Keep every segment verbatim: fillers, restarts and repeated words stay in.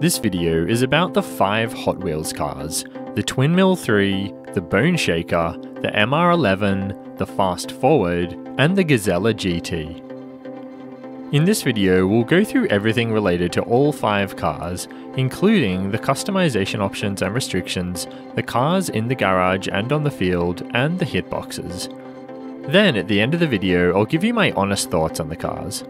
This video is about the five Hot Wheels cars, the Twin Mill three, the Bone Shaker, the M R eleven, the Fast Forward, and the Gazella G T. In this video, we'll go through everything related to all five cars, including the customization options and restrictions, the cars in the garage and on the field, and the hitboxes. Then, at the end of the video, I'll give you my honest thoughts on the cars.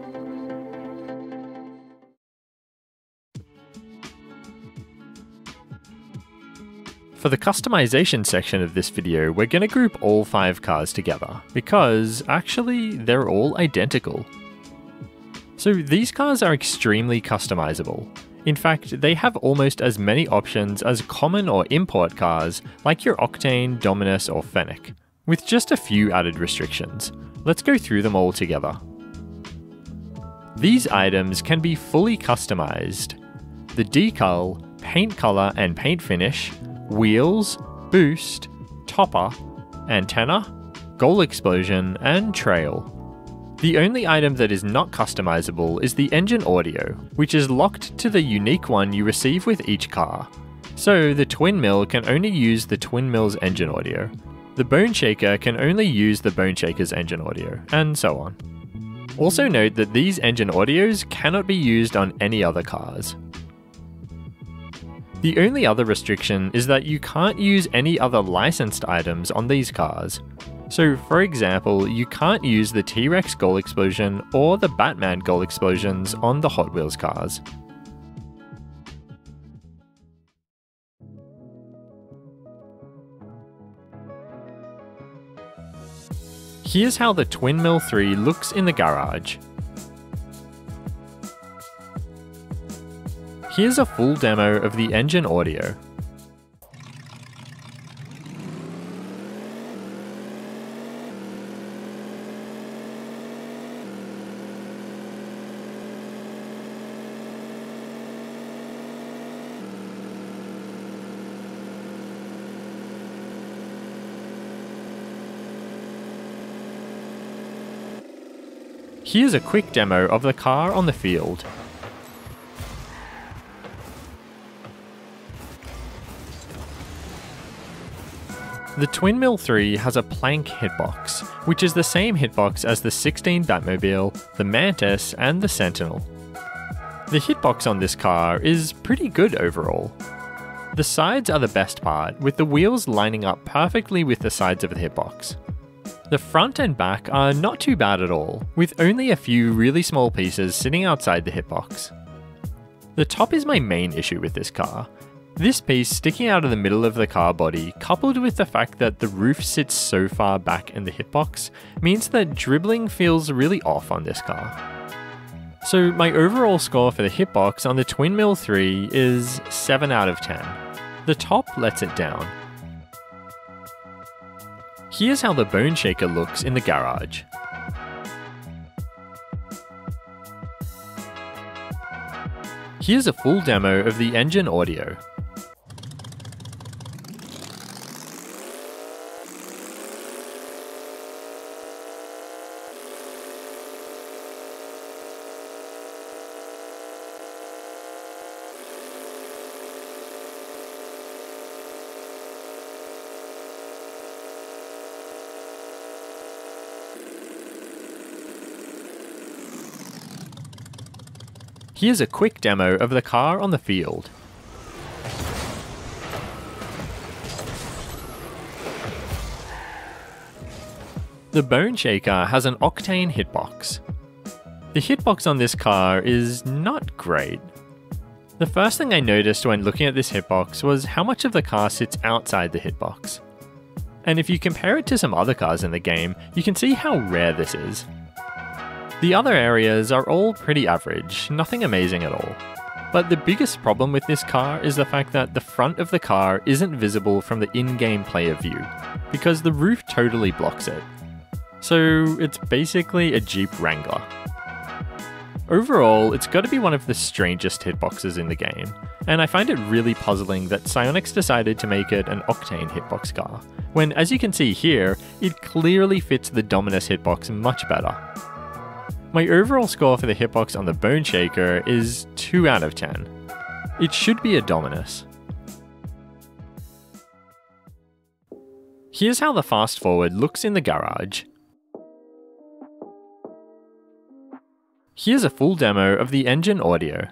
For the customization section of this video, we're going to group all five cars together, because, actually, they're all identical. So these cars are extremely customizable. In fact, they have almost as many options as common or import cars like your Octane, Dominus or Fennec, with just a few added restrictions. Let's go through them all together. These items can be fully customized. The decal, paint color and paint finish, wheels, boost, topper, antenna, goal explosion and trail. The only item that is not customizable is the engine audio, which is locked to the unique one you receive with each car. So the Twin Mill can only use the Twin Mill's engine audio. The Bone Shaker can only use the Bone Shaker's engine audio, and so on. Also note that these engine audios cannot be used on any other cars. The only other restriction is that you can't use any other licensed items on these cars. So, for example, you can't use the T-Rex goal explosion or the Batman goal explosions on the Hot Wheels cars. Here's how the Twin Mill three looks in the garage. Here's a full demo of the engine audio. Here's a quick demo of the car on the field. The Twin Mill three has a plank hitbox, which is the same hitbox as the sixteen Batmobile, the Mantis, and the Sentinel. The hitbox on this car is pretty good overall. The sides are the best part, with the wheels lining up perfectly with the sides of the hitbox. The front and back are not too bad at all, with only a few really small pieces sitting outside the hitbox. The top is my main issue with this car. This piece sticking out of the middle of the car body, coupled with the fact that the roof sits so far back in the hitbox, means that dribbling feels really off on this car. So my overall score for the hitbox on the Twin Mill three is seven out of ten. The top lets it down. Here's how the Bone Shaker looks in the garage. Here's a full demo of the engine audio. Here's a quick demo of the car on the field. The Bone Shaker has an Octane hitbox. The hitbox on this car is not great. The first thing I noticed when looking at this hitbox was how much of the car sits outside the hitbox. And if you compare it to some other cars in the game, you can see how rare this is. The other areas are all pretty average, nothing amazing at all. But the biggest problem with this car is the fact that the front of the car isn't visible from the in-game player view, because the roof totally blocks it. So it's basically a Jeep Wrangler. Overall, it's got to be one of the strangest hitboxes in the game, and I find it really puzzling that Psyonix decided to make it an Octane hitbox car, when as you can see here, it clearly fits the Dominus hitbox much better. My overall score for the hitbox on the Bone Shaker is two out of ten. It should be a Dominus. Here's how the Fast Forward looks in the garage. Here's a full demo of the engine audio.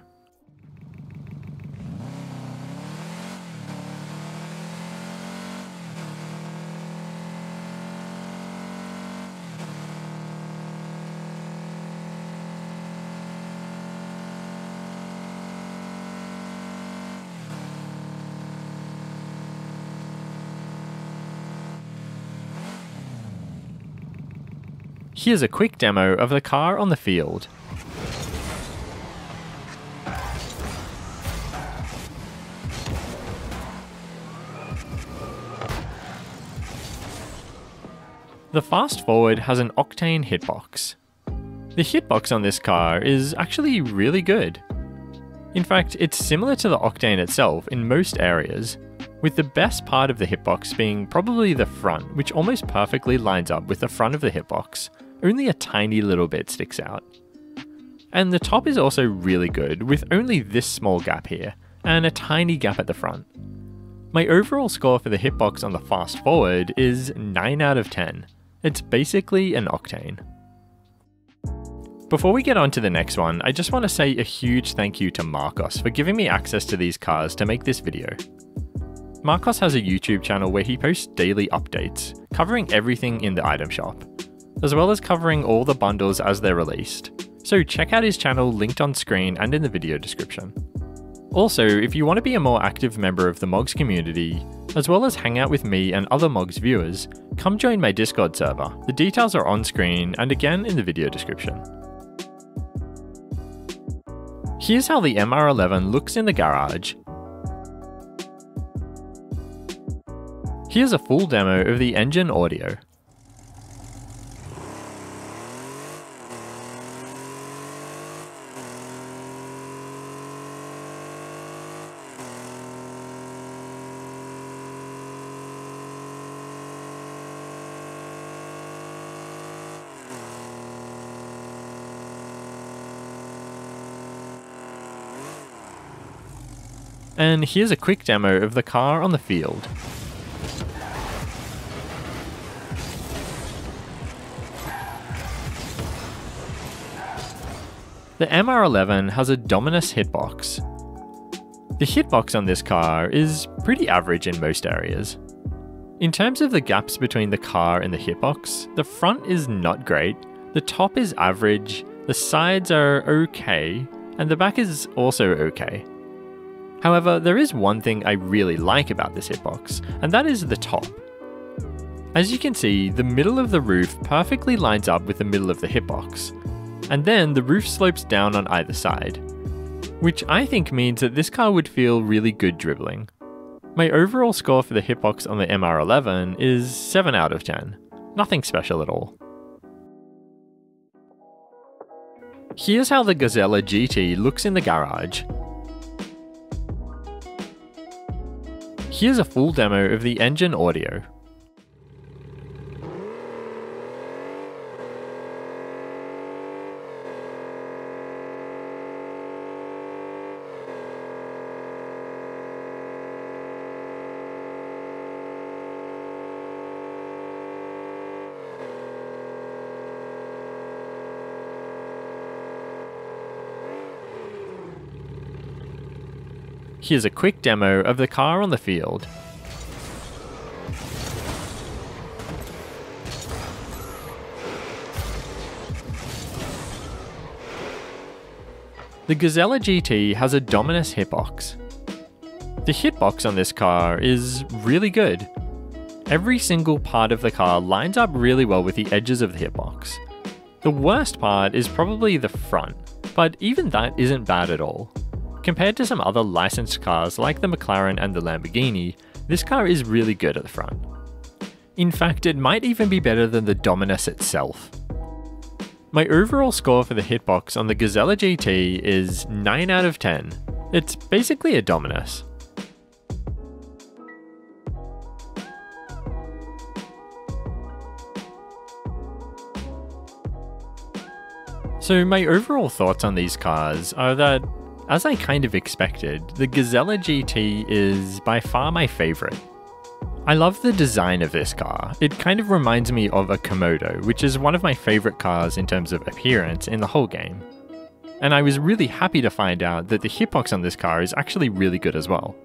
Here's a quick demo of the car on the field. The Fast Forward has an octane hitbox. The hitbox on this car is actually really good. In fact, it's similar to the octane itself in most areas, with the best part of the hitbox being probably the front, which almost perfectly lines up with the front of the hitbox. Only a tiny little bit sticks out. And the top is also really good, with only this small gap here, and a tiny gap at the front. My overall score for the hitbox on the Fast Forward is nine out of ten. It's basically an octane. Before we get on to the next one, I just want to say a huge thank you to Marcos for giving me access to these cars to make this video. Marcos has a YouTube channel where he posts daily updates, covering everything in the item shop, as well as covering all the bundles as they're released, so check out his channel linked on screen and in the video description. Also, if you want to be a more active member of the MOGZ community, as well as hang out with me and other MOGZ viewers, come join my Discord server. The details are on screen and again in the video description. Here's how the M R eleven looks in the garage. Here's a full demo of the engine audio. And here's a quick demo of the car on the field. The M R eleven has a Dominus hitbox. The hitbox on this car is pretty average in most areas. In terms of the gaps between the car and the hitbox, the front is not great, the top is average, the sides are okay, and the back is also okay. However, there is one thing I really like about this hitbox, and that is the top. As you can see, the middle of the roof perfectly lines up with the middle of the hitbox, and then the roof slopes down on either side, which I think means that this car would feel really good dribbling. My overall score for the hitbox on the M R eleven is seven out of ten, nothing special at all. Here's how the Gazella G T looks in the garage. Here's a full demo of the engine audio. Here's a quick demo of the car on the field. The Gazella G T has a Dominus hitbox. The hitbox on this car is really good. Every single part of the car lines up really well with the edges of the hitbox. The worst part is probably the front, but even that isn't bad at all. Compared to some other licensed cars like the McLaren and the Lamborghini, this car is really good at the front. In fact, it might even be better than the Dominus itself. My overall score for the hitbox on the Gazella G T is nine out of ten. It's basically a Dominus. So my overall thoughts on these cars are that As I kind of expected, the Gazella G T is by far my favourite. I love the design of this car. It kind of reminds me of a Komodo, which is one of my favourite cars in terms of appearance in the whole game. And I was really happy to find out that the hitbox on this car is actually really good as well.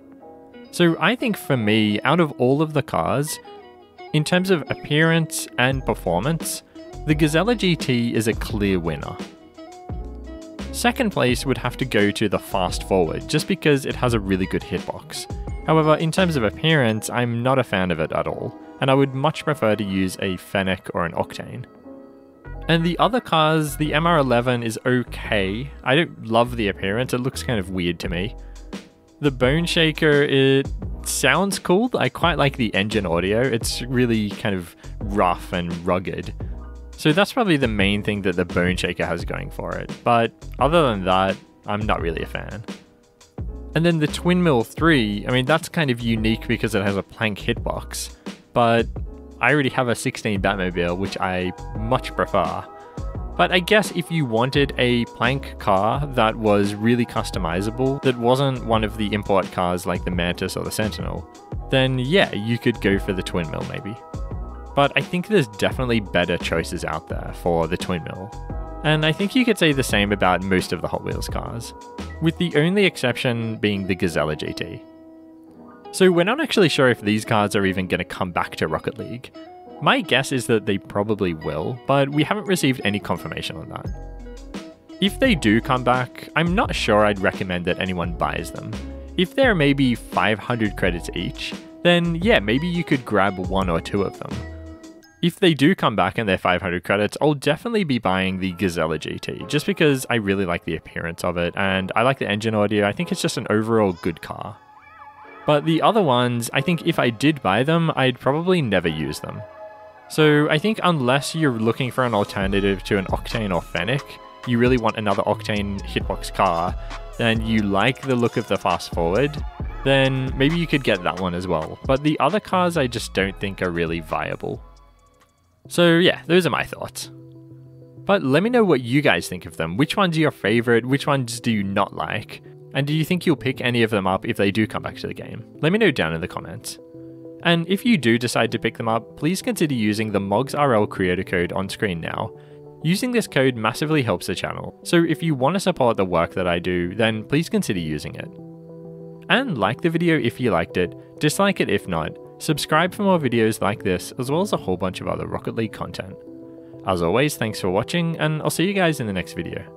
So I think for me, out of all of the cars, in terms of appearance and performance, the Gazella G T is a clear winner. Second place would have to go to the Fast Forward, just because it has a really good hitbox. However, in terms of appearance, I'm not a fan of it at all, and I would much prefer to use a Fennec or an Octane. And the other cars, the M R eleven is okay. I don't love the appearance, it looks kind of weird to me. The Bone Shaker, it sounds cool. I quite like the engine audio, it's really kind of rough and rugged. So that's probably the main thing that the Bone Shaker has going for it, but other than that, I'm not really a fan. And then the Twin Mill three, I mean, that's kind of unique because it has a plank hitbox, but I already have a sixteen Batmobile, which I much prefer. But I guess if you wanted a plank car that was really customizable, that wasn't one of the import cars like the Mantis or the Sentinel, then yeah, you could go for the Twin Mill maybe. But I think there's definitely better choices out there for the Twin Mill. And I think you could say the same about most of the Hot Wheels cars, with the only exception being the Gazella G T. So we're not actually sure if these cars are even going to come back to Rocket League. My guess is that they probably will, but we haven't received any confirmation on that. If they do come back, I'm not sure I'd recommend that anyone buys them. If there are maybe five hundred credits each, then yeah, maybe you could grab one or two of them. If they do come back and they're five hundred credits, I'll definitely be buying the Gazella G T, just because I really like the appearance of it, and I like the engine audio. I think it's just an overall good car. But the other ones, I think if I did buy them, I'd probably never use them. So I think unless you're looking for an alternative to an Octane or Fennec, you really want another Octane hitbox car, and you like the look of the Fast Forward, then maybe you could get that one as well. But the other cars I just don't think are really viable. So yeah, those are my thoughts. But let me know what you guys think of them. Which ones are your favourite? Which ones do you not like? And do you think you'll pick any of them up if they do come back to the game? Let me know down in the comments. And if you do decide to pick them up, please consider using the M O G Z R L creator code on screen now. Using this code massively helps the channel, so if you want to support the work that I do, then please consider using it. And like the video if you liked it, dislike it if not, subscribe for more videos like this, as well as a whole bunch of other Rocket League content. As always, thanks for watching, and I'll see you guys in the next video.